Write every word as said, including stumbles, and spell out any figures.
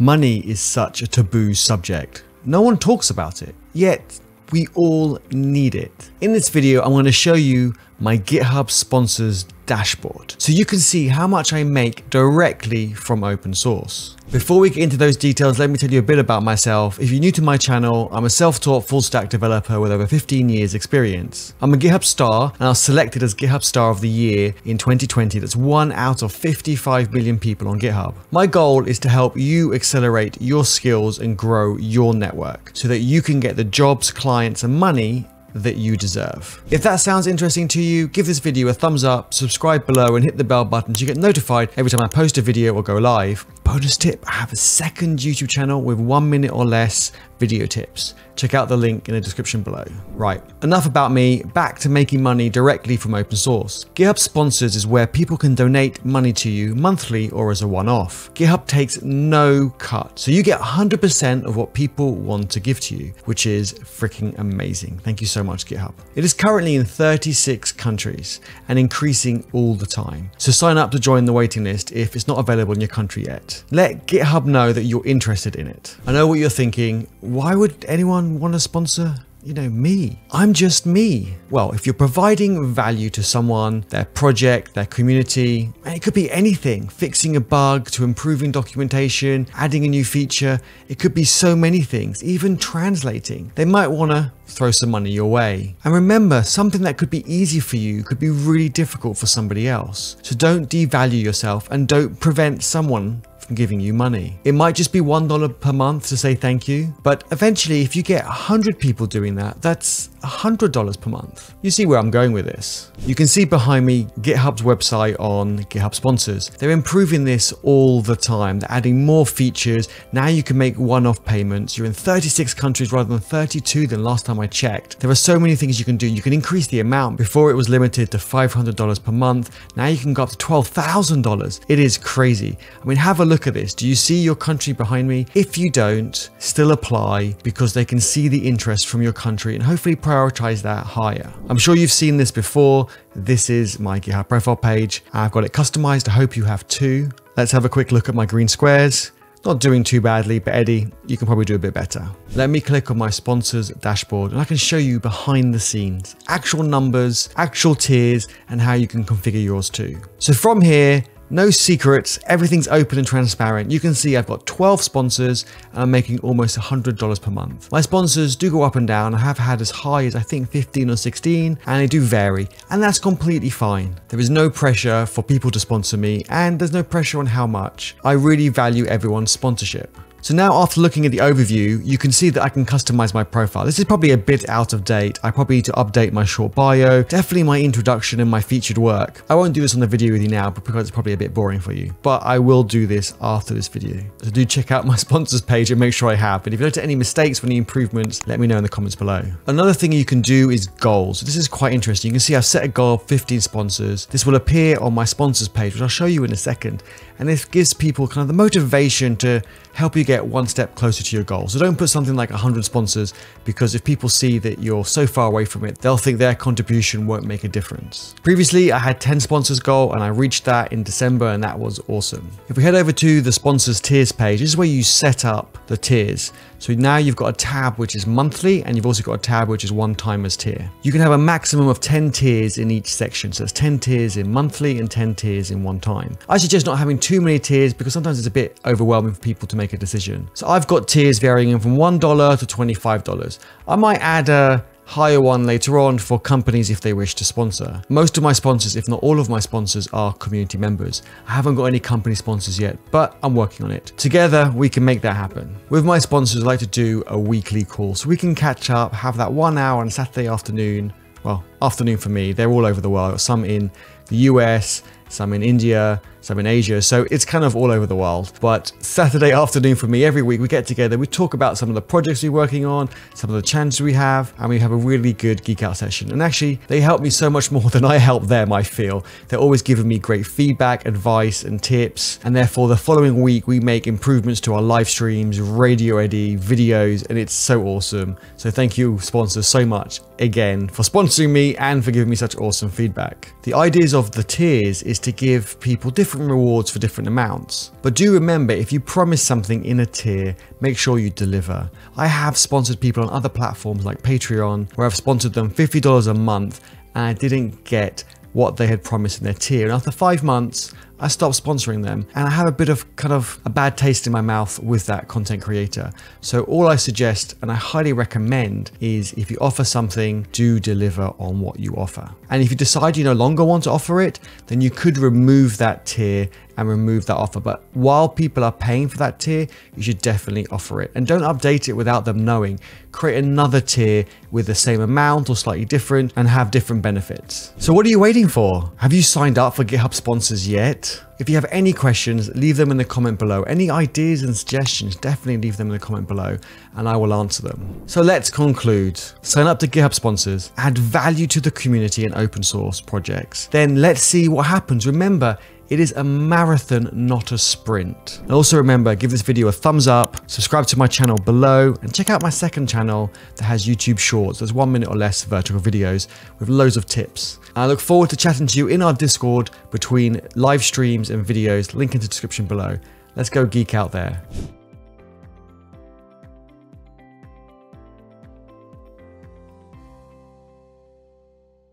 Money is such a taboo subject. No one talks about it, yet we all need it. In this video, I'm going to show you my GitHub Sponsors dashboard, so you can see how much I make directly from open source. Before we get into those details, let me tell you a bit about myself. If you're new to my channel, I'm a self-taught full-stack developer with over fifteen years experience. I'm a GitHub star, and I was selected as GitHub Star of the Year in twenty twenty. That's one out of fifty-five million people on GitHub. My goal is to help you accelerate your skills and grow your network so that you can get the jobs, clients, and money that you deserve. If that sounds interesting to you, give this video a thumbs up, subscribe below, and hit the bell button so you get notified every time I post a video or go live. Bonus tip, I have a second YouTube channel with one minute or less video tips. Check out the link in the description below. Right, enough about me, back to making money directly from open source. GitHub Sponsors is where people can donate money to you monthly or as a one-off. GitHub takes no cut, so you get one hundred percent of what people want to give to you, which is freaking amazing. Thank you so much, GitHub. It is currently in thirty-six countries and increasing all the time. So sign up to join the waiting list if it's not available in your country yet. Let GitHub know that you're interested in it. I know what you're thinking, why would anyone want to sponsor, you know, me? I'm just me. Well, if you're providing value to someone, their project, their community, and it could be anything, fixing a bug to improving documentation, adding a new feature, it could be so many things, even translating, they might want to throw some money your way. And remember, something that could be easy for you could be really difficult for somebody else. So don't devalue yourself and don't prevent someone giving you money. It might just be one dollar per month to say thank you, but eventually if you get one hundred people doing that, that's one hundred dollars per month. You see where I'm going with this. You can see behind me GitHub's website on GitHub Sponsors. They're improving this all the time. They're adding more features. Now you can make one-off payments. You're in thirty-six countries rather than thirty-two than last time I checked. There are so many things you can do. You can increase the amount. Before it was limited to five hundred dollars per month. Now you can go up to twelve thousand dollars. It is crazy. I mean, have a look at this. Do you see your country behind me? If you don't, still apply, because they can see the interest from your country and hopefully prioritize that higher. I'm sure you've seen this before. This is my GitHub profile page. I've got it customized. I hope you have too. Let's have a quick look at my green squares. Not doing too badly, but Eddie, you can probably do a bit better. Let me click on my sponsors dashboard and I can show you behind the scenes, actual numbers, actual tiers, and how you can configure yours too. So from here, no secrets, everything's open and transparent. You can see I've got twelve sponsors and I'm making almost one hundred dollars per month. My sponsors do go up and down. I have had as high as I think fifteen or sixteen, and they do vary, and that's completely fine. There is no pressure for people to sponsor me, and there's no pressure on how much. I really value everyone's sponsorship. So now after looking at the overview, you can see that I can customize my profile. This is probably a bit out of date. I probably need to update my short bio, definitely my introduction and my featured work. I won't do this on the video with you now because it's probably a bit boring for you, but I will do this after this video. So do check out my sponsors page and make sure I have. But if you notice any mistakes or any improvements, let me know in the comments below. Another thing you can do is goals. This is quite interesting. You can see I've set a goal of fifteen sponsors. This will appear on my sponsors page, which I'll show you in a second. And this gives people kind of the motivation to help you get one step closer to your goal. So don't put something like one hundred sponsors, because if people see that you're so far away from it, they'll think their contribution won't make a difference. Previously, I had ten sponsors goal and I reached that in December, and that was awesome. If we head over to the sponsors tiers page, this is where you set up the tiers. So now you've got a tab which is monthly, and you've also got a tab which is one-timers tier. You can have a maximum of ten tiers in each section. So it's ten tiers in monthly and ten tiers in one time. I suggest not having too many tiers because sometimes it's a bit overwhelming for people to make a decision. So I've got tiers varying from one dollar to twenty-five dollars. I might add a higher one later on for companies if they wish to sponsor. Most of my sponsors, if not all of my sponsors, are community members. I haven't got any company sponsors yet, but I'm working on it. Together, we can make that happen. With my sponsors, I like to do a weekly call so we can catch up, have that one hour on a Saturday afternoon. Well, afternoon for me, they're all over the world. Some in the U S, some in India, some in Asia. So it's kind of all over the world. But Saturday afternoon for me, every week we get together, we talk about some of the projects we're working on, some of the challenges we have, and we have a really good geek out session. And actually they help me so much more than I help them, I feel. They're always giving me great feedback, advice, and tips. And therefore the following week we make improvements to our live streams, radio edit, videos, and it's so awesome. So thank you sponsors so much again for sponsoring me and for giving me such awesome feedback. The ideas of the tiers is is to give people different rewards for different amounts. But do remember, if you promise something in a tier, make sure you deliver. I have sponsored people on other platforms like Patreon, where I've sponsored them fifty dollars a month and I didn't get what they had promised in their tier. And after five months, I stopped sponsoring them, and I have a bit of kind of a bad taste in my mouth with that content creator. So all I suggest, and I highly recommend, is if you offer something, do deliver on what you offer. And if you decide you no longer want to offer it, then you could remove that tier and remove that offer. But while people are paying for that tier, you should definitely offer it. And don't update it without them knowing. Create another tier with the same amount or slightly different and have different benefits. So what are you waiting for? Have you signed up for GitHub Sponsors yet? If you have any questions, leave them in the comment below. Any ideas and suggestions, definitely leave them in the comment below and I will answer them. So let's conclude. Sign up to GitHub Sponsors, add value to the community and open source projects. Then let's see what happens. Remember, it is a marathon, not a sprint. And also remember, give this video a thumbs up, subscribe to my channel below, and check out my second channel that has YouTube Shorts. There's one minute or less vertical videos with loads of tips. And I look forward to chatting to you in our Discord between live streams and videos. Link in the description below. Let's go geek out there.